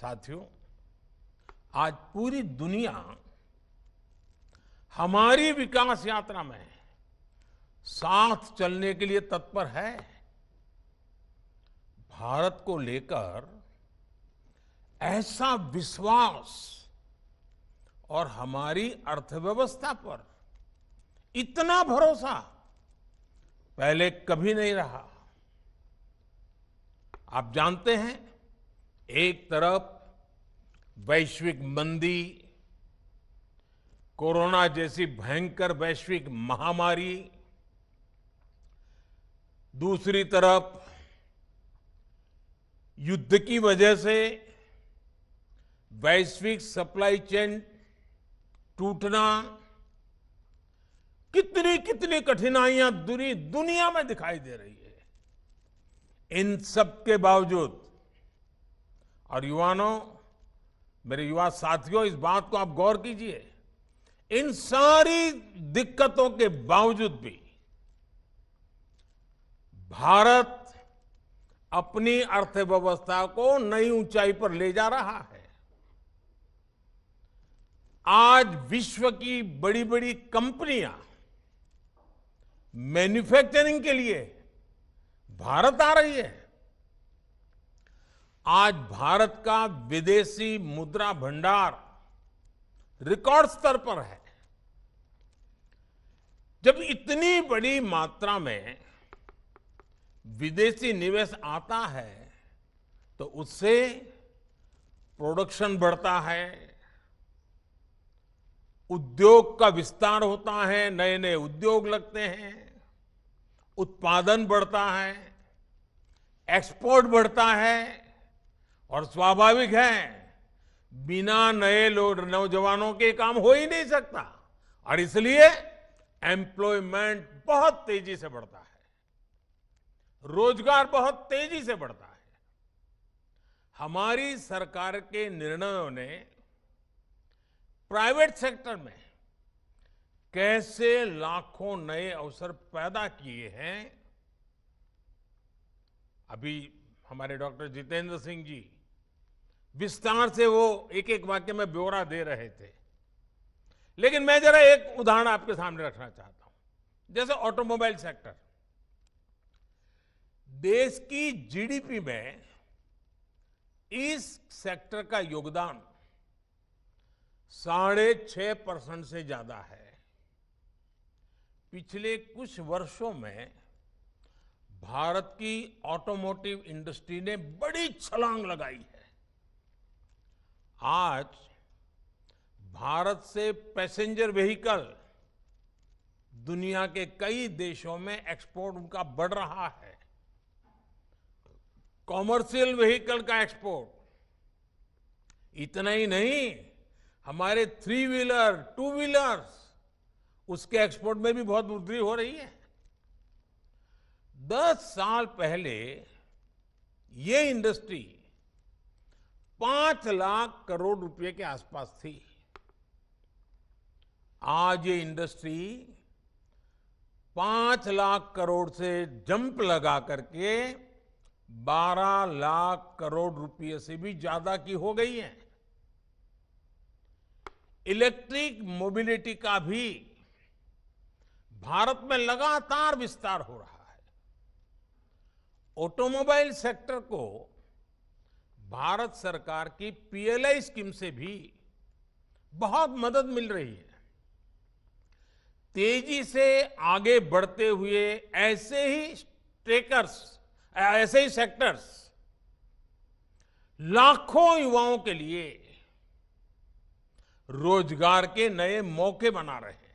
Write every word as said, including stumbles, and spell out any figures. साथियों, आज पूरी दुनिया हमारी विकास यात्रा में साथ चलने के लिए तत्पर है। भारत को लेकर ऐसा विश्वास और हमारी अर्थव्यवस्था पर इतना भरोसा पहले कभी नहीं रहा। आप जानते हैं, एक तरफ वैश्विक मंदी, कोरोना जैसी भयंकर वैश्विक महामारी, दूसरी तरफ युद्ध की वजह से वैश्विक सप्लाई चेन टूटना, कितनी कितनी कठिनाइयां पूरी दुनिया में दिखाई दे रही है। इन सब के बावजूद, और युवानों, मेरे युवा साथियों, इस बात को आप गौर कीजिए, इन सारी दिक्कतों के बावजूद भी भारत अपनी अर्थव्यवस्था को नई ऊंचाई पर ले जा रहा है। आज विश्व की बड़ी बड़ी कंपनियां मैन्युफैक्चरिंग के लिए भारत आ रही है। आज भारत का विदेशी मुद्रा भंडार रिकॉर्ड स्तर पर है। जब इतनी बड़ी मात्रा में विदेशी निवेश आता है तो उससे प्रोडक्शन बढ़ता है, उद्योग का विस्तार होता है, नए नए उद्योग लगते हैं, उत्पादन बढ़ता है, एक्सपोर्ट बढ़ता है, और स्वाभाविक है बिना नए लोग नौजवानों के काम हो ही नहीं सकता, और इसलिए एम्प्लॉयमेंट बहुत तेजी से बढ़ता है, रोजगार बहुत तेजी से बढ़ता है। हमारी सरकार के निर्णयों ने प्राइवेट सेक्टर में कैसे लाखों नए अवसर पैदा किए हैं। अभी हमारे डॉक्टर जितेंद्र सिंह जी विस्तार से वो एक एक वाक्य में ब्यौरा दे रहे थे, लेकिन मैं जरा एक उदाहरण आपके सामने रखना चाहता हूं। जैसे ऑटोमोबाइल सेक्टर, देश की जीडीपी में इस सेक्टर का योगदान साढ़े छह परसेंट से ज्यादा है। पिछले कुछ वर्षों में भारत की ऑटोमोटिव इंडस्ट्री ने बड़ी छलांग लगाई है। आज भारत से पैसेंजर व्हीकल दुनिया के कई देशों में एक्सपोर्ट उनका बढ़ रहा है। कॉमर्शियल व्हीकल का एक्सपोर्ट, इतना ही नहीं, हमारे थ्री व्हीलर, टू व्हीलर्स, उसके एक्सपोर्ट में भी बहुत वृद्धि हो रही है। दस साल पहले ये इंडस्ट्री पांच लाख करोड़ रुपए के आसपास थी। आज ये इंडस्ट्री पांच लाख करोड़ से जंप लगा करके बारह लाख करोड़ रुपए से भी ज्यादा की हो गई है। इलेक्ट्रिक मोबिलिटी का भी भारत में लगातार विस्तार हो रहा है। ऑटोमोबाइल सेक्टर को भारत सरकार की पीएलआई स्कीम से भी बहुत मदद मिल रही है। तेजी से आगे बढ़ते हुए ऐसे ही ट्रेकर्स ऐसे ही सेक्टर्स लाखों युवाओं के लिए रोजगार के नए मौके बना रहे हैं।